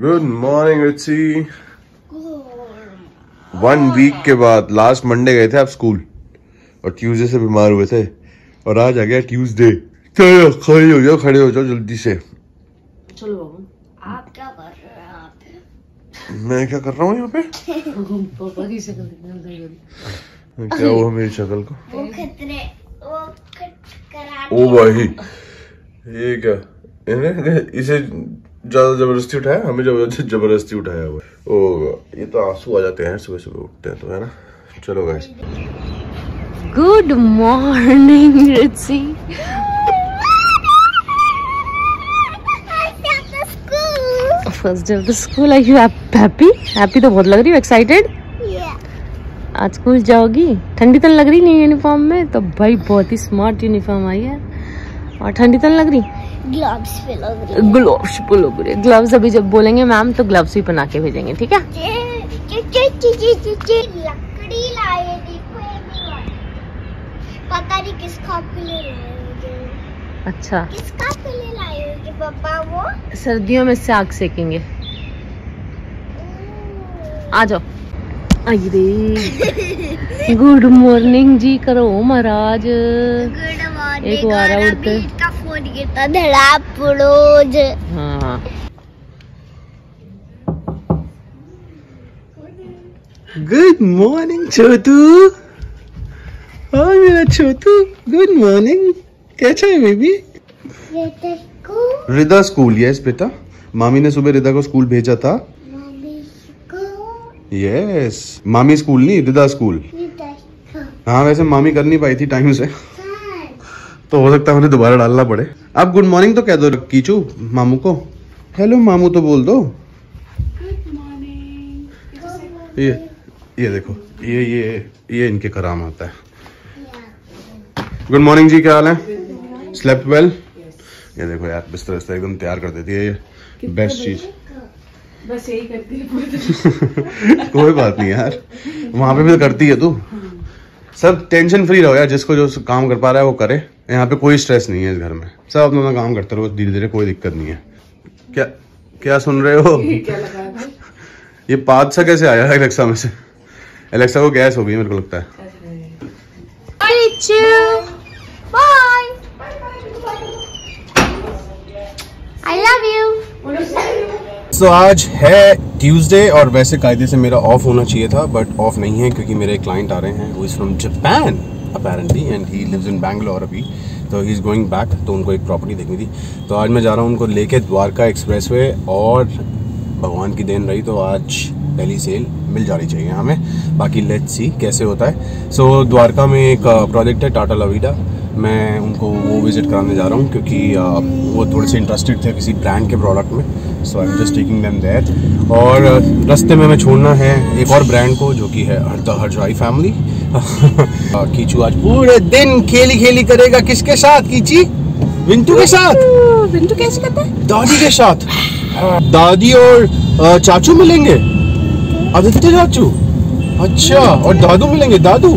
Good morning Richie. 1 week के बाद last Monday गए थे आप स्कूल और ट्यूसडे से बीमार हुए थे और आज आ गया ट्यूसडे। चलो खड़े हो जाओ जल्दी से। चलो बाबू आप क्या कर रहे हैं? आप मैं क्या कर रहा हूँ यहाँ पे? क्या हुआ मेरी शक्ल को? ओ भाई ये क्या, इसे ज्यादा जबरदस्ती उठाया, हमें जबरदस्ती उठाया हुआ। ओ ये तो आंसू आ जाते हैं सुबह सुबह उठते हैं तो, है ना। चलो guys good morning Richie. First day of the school, are you happy? Happy तो बहुत लग रही हो, एक्साइटेड? आज स्कूल जाओगी? ठंडी तो लग रही नहीं यूनिफॉर्म में? तो भाई बहुत ही स्मार्ट यूनिफॉर्म आई है। और ठंडी तो लग रही? ग्लव्स पे लग रही। ग्लव्स पे लग रही। ग्लव्स अभी जब बोलेंगे मैम तो ग्लव्स भी बना के भेजेंगे, ठीक है? लकड़ी लाए देखो, पता नहीं किसका पीले लाए। अच्छा किसका पीले लाए होंगे पापा? वो सर्दियों में साग सेकेंगे। आ जाओ। अरे गुड मॉर्निंग जी करो महाराज। Good morning. एक बार उठते का फोन गिरता धड़ा पड़ोज। हां गुड मॉर्निंग छोटू। हां मेरा छोटू गुड मॉर्निंग, कैसा है बेबी? रिदा स्कूल। यस बेटा, मामी ने सुबह रिदा को स्कूल भेजा था। यस मामी स्कूल नहीं, रिदा स्कूल। हाँ वैसे मामी कर नहीं पाई थी टाइम से तो हो सकता है उन्हें दोबारा डालना पड़े। अब गुड मॉर्निंग तो कह दो कीचू मामू को। हेलो मामू तो बोल दो। Good morning. ये देखो ये इनके कराम आता है। गुड मॉर्निंग जी, क्या हाल है? Slept well? ये देखो यार बिस्तर बिस्तर एकदम तैयार कर देती है ये, बेस्ट चीज। बस यही करती है। कोई बात नहीं यार, वहाँ पे भी तो करती है तू। सब टेंशन फ्री रहो यार, जिसको जो काम कर पा रहा है वो करे। यहाँ पे कोई स्ट्रेस नहीं है इस घर में, सब अपना अपना काम करते रहो धीरे धीरे, कोई दिक्कत नहीं है। क्या क्या सुन रहे हो? क्या लगा है? ये पादसा कैसे आया है एलेक्सा में से? एलेक्सा को गैस हो गई मेरे को लगता है। So, आज है ट्यूसडे और वैसे कायदे से मेरा ऑफ होना चाहिए था बट ऑफ नहीं है क्योंकि मेरे क्लाइंट आ रहे हैं। वो is from Japan apparently and he lives in Bangalore अभी, तो ही इज़ गोइंग बैक। तो उनको एक प्रॉपर्टी देखनी थी तो आज मैं जा रहा हूँ उनको लेके द्वारका एक्सप्रेसवे। और भगवान की देन रही तो आज पहली सेल मिल जानी चाहिए हमें, बाकी लेट्स सी कैसे होता है। सो द्वारका में एक प्रोजेक्ट है टाटा लवीडा, मैं उनको वो विज़िट कराने जा रहा हूँ क्योंकि वो थोड़े से इंटरेस्टेड थे किसी ब्रांड के प्रोडक्ट में। So I am just taking them there. और रास्ते में हमें छोड़ना है एक और ब्रांड को जो कि है टाटा हरजाई फैमिली। कीचू आज पूरे दिन खेली खेली करेगा। किसके साथ कीची? विंटू के साथ। विंटू कैसे करता है? दादी के साथ। दादी और चाचू मिलेंगे, आदित्य चाचू। अच्छा और दादू मिलेंगे, दादू।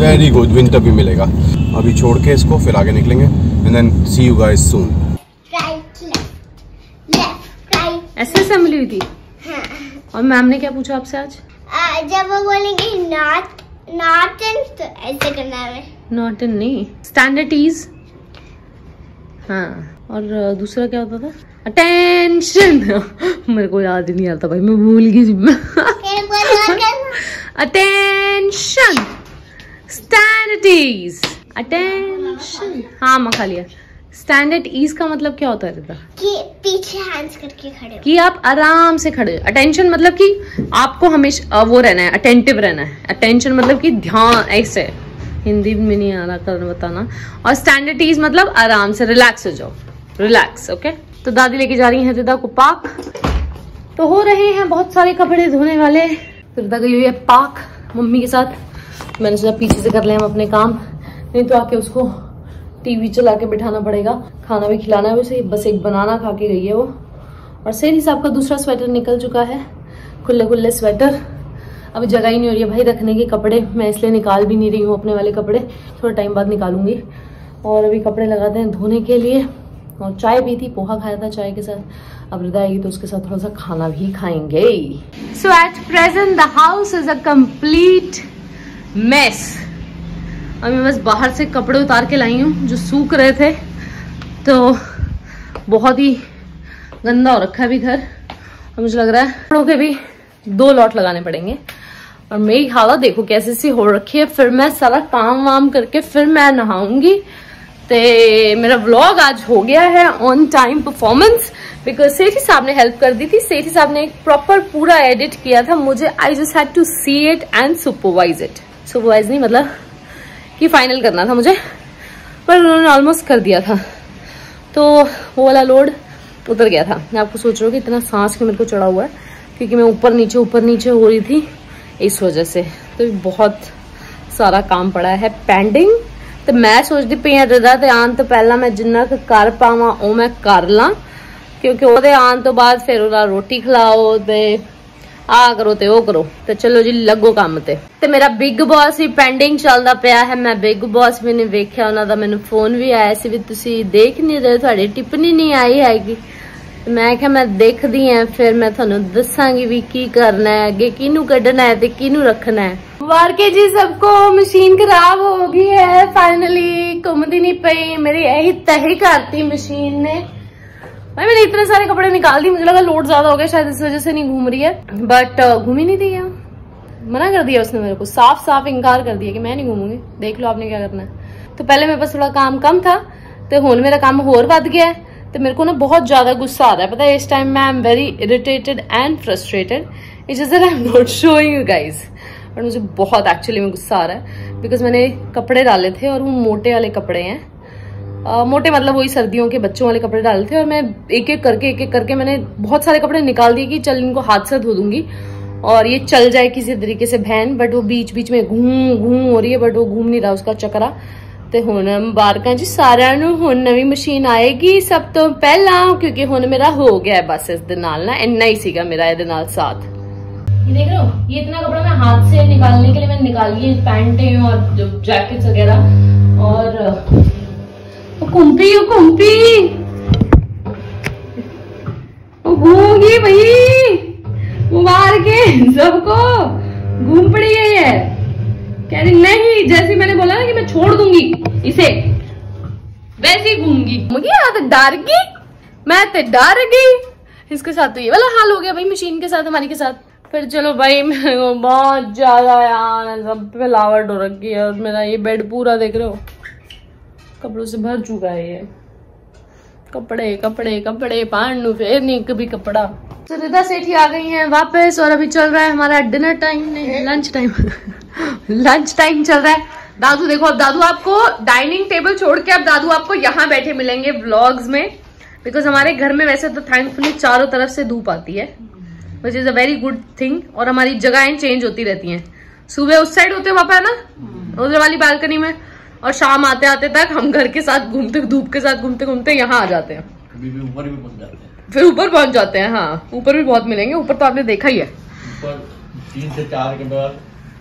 वेरी गुड, विंटर भी मिलेगा। अभी छोड़ के इसको फिर आगे निकलेंगे and then see you guys soon. ऐसे असेंबली हुई थी। हाँ। और मैम ने क्या पूछा आपसे आज? जब वो बोलेंगे नॉट इन तो ऐसे करना है। नॉट इन नहीं, स्टैंडर्ड इज। हाँ और दूसरा क्या होता था? अटेंशन। मेरे को याद ही नहीं आता भाई, मैं भूल गई। Attention standard ease. अटेंशन। हाँ मखा लिया। स्टैंडर्ड ईज का मतलब क्या होता है रिदा? कि पीछे हैंड्स करके खड़े हो, कि आप आराम से खड़े हो। अटेंशन मतलब कि आपको हमेशा वो रहना है, अटेंटिव रहना है। अटेंशन मतलब कि ध्यान, ऐसे हिंदी में नहीं आ रहा कर बताना। और स्टैंडर्ड ईज मतलब आराम से रिलैक्स हो जाओ, रिलैक्स। ओके तो दादी लेके जा रही है रिदा को पार्क। तो हो रहे हैं बहुत सारे कपड़े धोने वाले। रिदा गई हुई है पार्क मम्मी के साथ। मैंने सोचा पीछे से कर लें हम अपने काम, नहीं तो आके उसको टीवी चला के बिठाना पड़ेगा। खाना भी खिलाना है उसे, बस एक बनाना खा के गई है वो। और सही साहब का दूसरा स्वेटर निकल चुका है, खुले खुले स्वेटर। अभी जगह ही नहीं हो रही है भाई रखने के कपड़े, मैं इसलिए निकाल भी नहीं रही हूँ अपने वाले कपड़े, थोड़ा टाइम बाद निकालूंगी। और अभी कपड़े लगाते हैं धोने के लिए। और चाय भी थी, पोहा खाया था चाय के साथ। अब हृदय आएगी तो उसके साथ थोड़ा सा खाना भी खाएंगे। So at present the house is a complete mess. अभी बस बाहर से कपड़े उतार के लाई हूँ जो सूख रहे थे, तो बहुत ही गंदा हो रखा है भी घर। और मुझे लग रहा है कपड़ों के भी दो लॉट लगाने पड़ेंगे। और मेरी हालत देखो कैसे सी हो रखी है। फिर मैं सारा काम वाम करके फिर मैं नहाऊंगी। तो मेरा व्लॉग आज हो गया है on time performance, because Sethi साहब ने हेल्प कर दी थी। सेठी साहब ने एक प्रॉपर पूरा एडिट किया था। मुझे I just had to see it and supervise it. Supervise नहीं मतलब कि फाइनल करना था मुझे, पर उन्होंने ऑलमोस्ट कर दिया था, तो वो वाला लोड उतर गया था। मैं आपको सोच रहा हूँ कि इतना सांस के मेरे को चढ़ा हुआ है क्योंकि मैं ऊपर नीचे हो रही थी, इस वजह से। तो बहुत सारा काम पड़ा है पेंडिंग। तो मैं सोचती पई हृदा ते आन तो पहला मैं जिन्ना कर पावा वह मैं कर ला, क्योंकि वो आन तो बाद फिर उन्हें रोटी खिलाओ तो आ करो तो वो करो। तो चलो जी लगो काम ते। तो मेरा बिग बॉस भी पेंडिंग चलता पाया है। मैं बिग बॉस भी नहीं देखा, उन्होंने मैंने फोन भी आया सी भी तुसीं देख नहीं रहे, तुहाडी टिप्पणी नहीं आई हैगी। मैं क्या मैं देखती हाँ, फिर मैं थानू दसांगी भी की करना है अगे, किनू कढ़ना है तो किनू रखना है। वारके जी सबको मशीन खराब हो गई है, फाइनली घूमती नहीं पई। मेरी यही तही करती मशीन ने। भाई मैंने इतने सारे कपड़े निकाल दिए, मुझे लगा लोड ज्यादा हो गया शायद इस वजह से नहीं घूम रही है, बट घूम ही नहीं रही है। मना कर दिया उसने, मेरे को साफ साफ इनकार कर दिया कि मैं नहीं घूमूंगी, देख लो आपने क्या करना है। तो पहले मेरे पास थोड़ा काम कम था, तो हुण मेरा काम होर वध गया है। तो मेरे को ना बहुत ज्यादा गुस्सा आ रहा है, पता है इस टाइम मैं I am very irritated and frustrated. It's just that I am not showing you guys, but मुझे बहुत एक्चुअली में गुस्सा आ रहा है बिकॉज मैंने कपड़े डाले थे और वो मोटे वाले कपड़े हैं। मोटे मतलब वही सर्दियों के बच्चों वाले कपड़े डाले थे, और मैं एक एक करके मैंने बहुत सारे कपड़े निकाल दिए कि चल इनको हाथ से धो दूंगी और ये चल जाए किसी तरीके से बहन। बट वो बीच बीच में घूम हो रही है, बट वो घूम नहीं रहा उसका चक्रा। तो हुण मुबारक जी सारिआं नूं, हुण नवी मशीन आएगी सब तो पहला, क्योंकि हुण मेरा हो गया बस इस दे नाल ना, इन्ना ही सीगा मेरा इहदे नाल साथ। ये देख लो, ये इतना कपड़ा मैं हाथ से निकालने के लिए मैंने निकाल लिए, पैंटें और जो जैकेट्स वगैरह। और कुम्पी घूमगी भाई, मुबारक सबको घूम पड़ी है ये। कह रही नहीं, जैसे मैंने बोला ना कि मैं छोड़ दूंगी इसे, वैसे ही घूमगी। मुझे डर गई, मैं तो डर गई। इसके साथ तो ये वाला हाल हो गया भाई मशीन के साथ, हमारी के साथ। फिर चलो भाई बहुत ज्यादा यार सब फैलावट हो रखी है। और मेरा ये बेड पूरा देख रहे हो कपड़ों से भर चुका है। ये कपड़े कपड़े कपड़े पानू फिर नहीं कभी कपड़ा। तो हृदा सेठी आ गई हैं वापस, और अभी चल रहा है हमारा डिनर टाइम, नहीं लंच टाइम लंच टाइम चल रहा है। दादू देखो, अब दादू आपको डाइनिंग टेबल छोड़ के अब दादू आपको यहाँ बैठे मिलेंगे व्लॉग्स में, बिकॉज हमारे घर में वैसे तो थैंकफुली चारों तरफ से धूप आती है, which is a very good thing. और हमारी जगहें चेंज होती रहती हैं, सुबह उस साइड होते हैं पापा है ना उधर वाली बालकनी में, और शाम आते आते तक हम घर के साथ घूमते धूप के साथ घूमते घूमते यहाँ आ जाते हैं, फिर ऊपर पहुंच जाते हैं। हाँ ऊपर भी बहुत मिलेंगे, ऊपर तो आपने देखा ही है, ऊपर 3 से 4 के बाद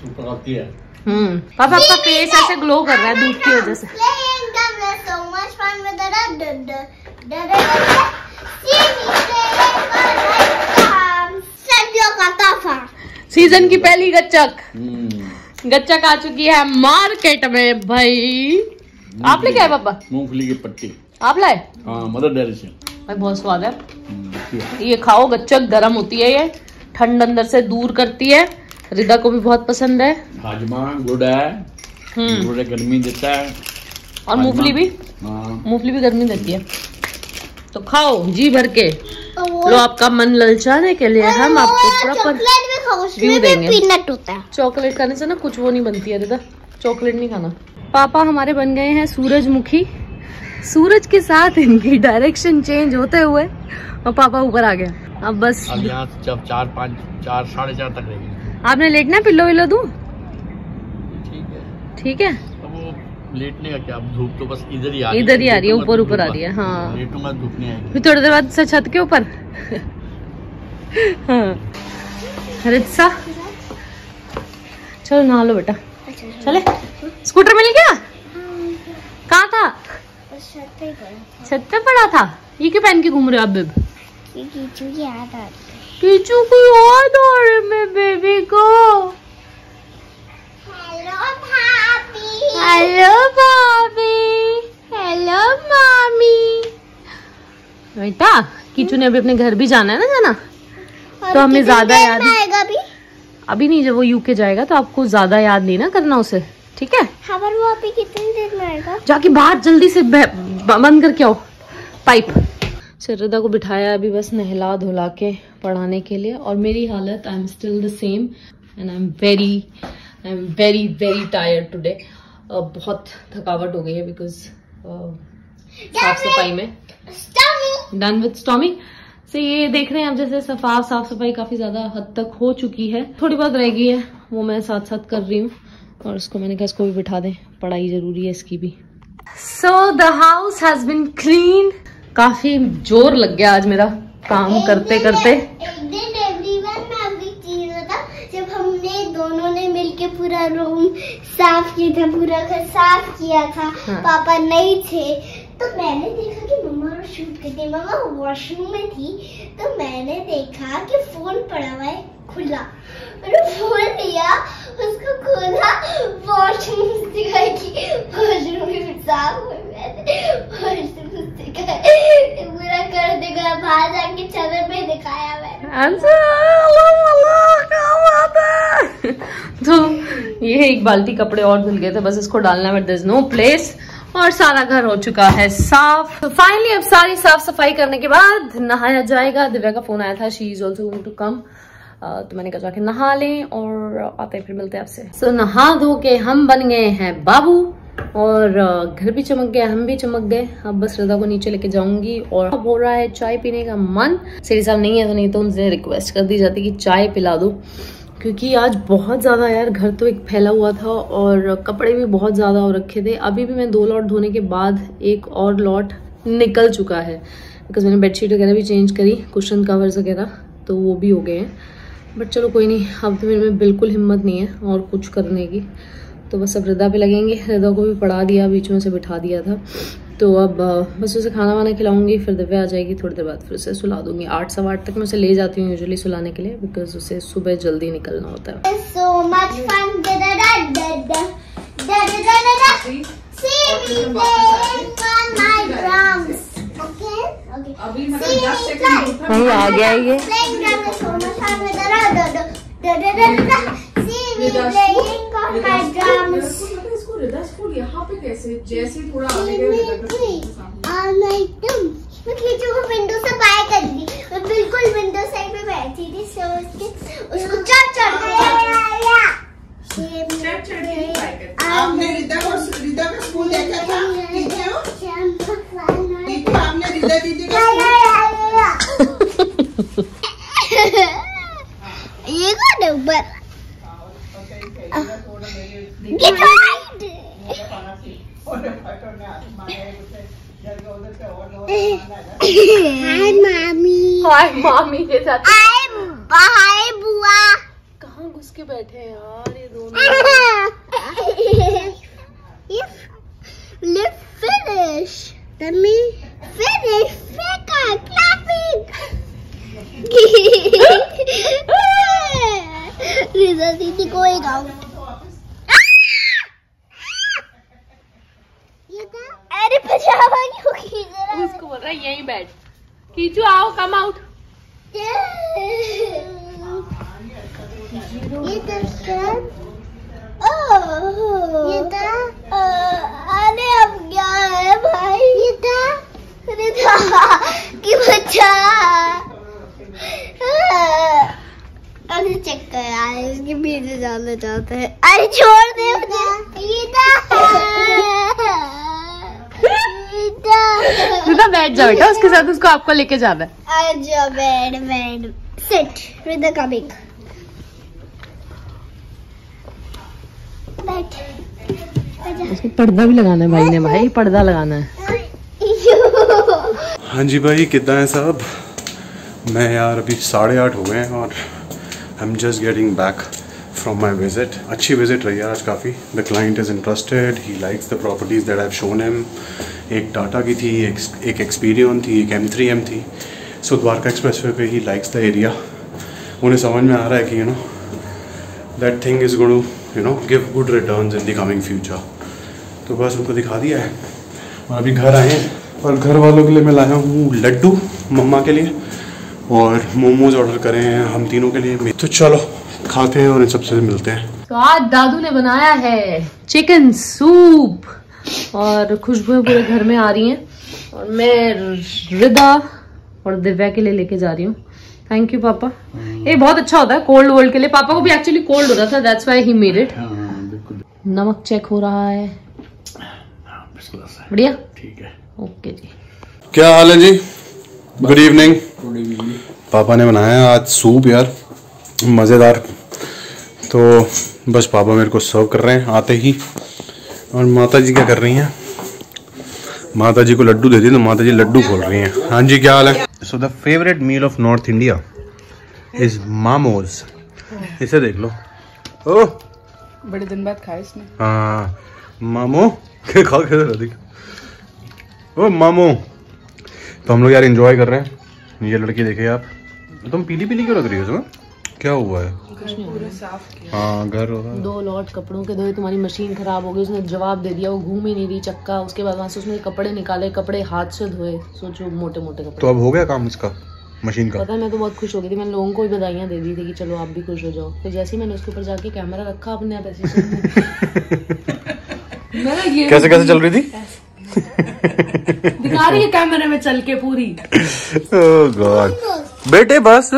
ऊपर आती है। पापा आपका फेस ऐसे ग्लो कर रहा है धूप की वजह से। सीजन की पहली गच्चक आ चुकी है मार्केट में भाई। आपने क्या है पापा? मूंगफली की पट्टी आप लाए? हाँ मदर डेयरी से। भाई बहुत स्वाद है, ये खाओ। गच्चक गर्म होती है, ये ठंड अंदर से दूर करती है। हृदा को भी बहुत पसंद है। हाजमा गुड़ है, गुड़ गर्मी देता है, और मूंगफली भी, मूंगफली भी गर्मी देती है। तो खाओ जी भर के, लो आपका मन ललचाने के लिए हम आपको प्रॉपर व्यू देंगे। चॉकलेट खाने से ना कुछ वो नहीं बनती है हृदा, चॉकलेट नहीं खाना। पापा हमारे बन गए हैं सूरजमुखी, सूरज के साथ इनकी डायरेक्शन चेंज होते हुए, और पापा ऊपर आ गया। अब बस अब यहाँ जब 4, 5, 4, 4:30 तक रहेगी। आपने लेटना, पिल्लो विल्लो दूं? ठीक है तो वो लेटने का क्या, धूप तो बस इधर ही आ रही है, ऊपर आ रही है। हाँ लेटूंगा, धूप नहीं आएगी। थोड़ी देर बाद छत के ऊपर रित्सा चलो नहा लो बेटा। चले स्कूटर मिल गया, कहाँ था? छत पे पड़ा। छत पे पड़ा था? ये क्या पहन के घूम रहे हो आप बेब? कीचू की याद आ रही। कीचू को याद आ रही मेरे बेबी को। हेलो भाभी। हेलो भाभी। हेलो मामी। बेटा कीचू ने अभी अपने घर भी जाना है ना, जाना तो हमें ज्यादा याद आएगा। अभी नहीं, जब वो यूके जाएगा तो आपको ज्यादा याद नहीं ना करना उसे, ठीक है? हाँ, पर वो अभी कितनी देर में आएगा? जाके बाहर जल्दी से बंद करके आओ पाइप। श्रद्धा को बिठाया अभी, बस नहला धुला के पढ़ाने के लिए। और मेरी हालत, I am still the same and I am very very tired today. बहुत थकावट हो गई है बिकॉज साफ सफाई में। Done with Stormy. तो ये देख रहे हैं आप जैसे साफ सफाई काफी ज्यादा हद तक हो चुकी है, थोड़ी बहुत रह गई है वो मैं साथ साथ कर रही हूँ। और इसको मैंने कहा इसको भी बिठा दें, पढ़ाई जरूरी है इसकी भी। So the house has been clean. काफी जोर लग गया आज मेरा काम करते करते। एक दिन एवरीवन में अभी चीज होता, जब हमने दोनों ने मिलके पूरा रूम साफ किया था, पूरा घर साफ किया था। हाँ। पापा नहीं थे तो मैंने देखा कि मम्मा शूट करती, मम्मा वॉशरूम में थी तो मैंने देखा कि फोन पड़ा हुआ है खुला। मैंने फोन लिया, उसको खोला, वॉशरूम दिखाई कि वॉशरूम साफ हो गया है, वॉशरूम दिखाई पूरा कर दिखाया, बाहर जाके चैनल पे दिखाया मैंने। तो ये एक बाल्टी कपड़े और धुल गए थे, बस इसको डालना है, but there is no place. और सारा घर हो चुका है साफ। तो फाइनली अब सारी साफ सफाई करने के बाद नहाया जाएगा। दिव्या का फोन आया था, she is also going to come, तो मैंने कहा जाके नहा लें और आते फिर मिलते हैं आपसे। सो नहा धो के हम बन गए हैं बाबू और घर भी चमक गया, हम भी चमक गए। अब बस श्रद्धा को नीचे लेके जाऊंगी और अब हो रहा है चाय पीने का मन। सीरी साहब नहीं है तो, नहीं तो उनसे रिक्वेस्ट कर दी जाती कि चाय पिला दो, क्योंकि आज बहुत ज़्यादा यार घर तो एक फैला हुआ था और कपड़े भी बहुत ज़्यादा हो रखे थे। अभी भी मैं 2 लॉट धोने के बाद एक और लॉट निकल चुका है, बिकॉज मैंने बेडशीट वगैरह भी चेंज करी, कुशन कवर्स वगैरह तो वो भी हो गए हैं। बट चलो कोई नहीं, अब तो मेरे में बिल्कुल हिम्मत नहीं है और कुछ करने की, तो बस अब हृदय पे लगेंगे। हृदय को भी पढ़ा दिया, बीच में से बिठा दिया था, तो अब बस उसे खाना वाना खिलाऊंगी, फिर दिव्या आ जाएगी थोड़ी देर बाद, फिर उसे सुला दूंगी। 8-8:15 तक मैं उसे ले जाती हूँ यूजुअली सुलाने के लिए, बिकॉज उसे सुबह जल्दी निकलना होता है। so much fun, da da da da da da da see me playing on my drums, okay okay अभी मतलब 10 सेकंड नहीं आ गया ये da da da da see me playing on my drums। School यहाँ पे कैसे जैसे थोड़ा आगे मैं कीचू को विंडो से बाय कर दी, मैं बिल्कुल विंडो साइड पे बैठी थी, सो उसको चढ़ आपने रीता का स्कूल देखा था कीचू? आपने रीता दीदी का ये कौन है ऊपर? मामी के साथ बुआ कहाँ घुस के बैठे हैं यार ये दोनों। Let's finish, let me finish clapping। Rita दीदी को एक आउट। अरे उसको बोल रहा है यही बैठ कीचू, आओ कम आउट। अरे अब क्या है भाई कि बच्चा अरे चक्कर आए उसके पीछे जाना चाहते हैं। अरे छोड़ दे रीता, बैठ जा बेटा उसके साथ, उसको आपको लेके जाना है। अच्छा बैठ बैठ सिट रीता का बिक बैठ। उसको पर्दा भी लगाना है भाई ने, भाई पर्दा लगाना है। हाँ जी भाई कितना है साहब? मैं यार अभी 8:30 हो गए हैं और I am just getting back from my visit. अच्छी विजिट रही है आज काफ़ी। The client is interested, he likes the properties that I have shown him. एक टाटा की थी, एक एक्सपीरियन थी, एक M3M थी। सो द्वारका एक्सप्रेसवे पे ही लाइक्स द एरिया, उन्हें समझ में आ रहा है कि you know that thing is going to you know give good returns in the coming future. तो बस उनको दिखा दिया है और अभी घर आए हैं और घर वालों के लिए मैं लाया हूँ लड्डू मम्मा के लिए और मोमोज ऑर्डर करे हैं हम तीनों के लिए। तो चलो खाते हैं और इन सबसे मिलते हैं। तो आज दादू ने बनाया है चिकन सूप और खुशबू पूरे घर में आ रही हैं और मैं हृदा और दिव्या के लिए लेके जा रही हूँ। थैंक यू पापा, ये बहुत अच्छा होता है कोल्ड वोल्ड के लिए। पापा को भी एक्चुअली कोल्ड हो रहा था, that's why he made it. नमक चेक हो रहा है, बढ़िया ठीक है, ओके जी। क्या हाल है जी? Good evening. पापा ने बनाया आज सूप यार, मज़ेदार। तो बस पापा मेरे को सर्व कर रहे हैं आते ही। और माता जी क्या कर रही हैं? माता जी को लड्डू दे दिए तो माता जी लड्डू खोल रही हैं। हाँ जी क्या हाल है? So the favourite meal of north India is momos. इसे देख लो, ओह बड़े दिन बाद खाए इसने। हाँ मामो खाओ, ओ मामो। तो हम लोग यार एंजॉय कर रहे हैं। ये लड़की देखे आप, तुम पीली पीली क्यों लग रही हो? उसमें क्या हुआ है? पूरा साफ किया। हाँ घर होगा। दो लॉट कपड़ों के धोए, तुम्हारी मशीन खराब हो गई। उसने जवाब दे दिया, वो घूम ही नहीं रही चक्का। उसके बाद वहाँ से उसने कपड़े निकाले, कपड़े हाथ से धोए, सोचो मोटे मोटे कपड़े। तो अब हो गया काम इसका, मशीन का। पता है मैं तो बहुत खुश हो गई थी, मैंने लोगों को भी बधाइयाँ दे दी थी कि चलो आप भी खुश हो जाओ। फिर जैसे ही मैंने उसके ऊपर जाके कैमरा रखा अपने आप ऐसे कैसे कैसे चल रही थी दिखा रही है कैमरे में चल के पूरी। ओह गॉड बेटे बस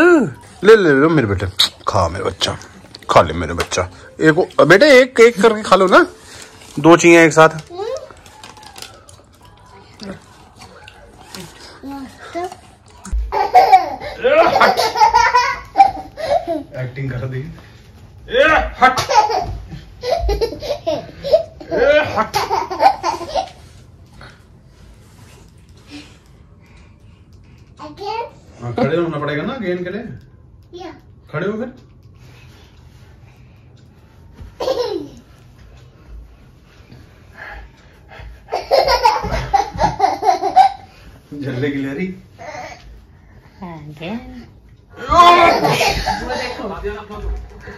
ले ले लो मेरे बेटे, खा मेरे बच्चा, खा ले मेरे बच्चा। एक बेटे एक एक करके खा लो ना, दो चाहिए एक साथ। एक्टिंग कर दी। खड़े होना पड़ेगा ना गेम के लिए। या खड़े हो फिर झल्ले की लहरी। हाँ क्या वो देखो।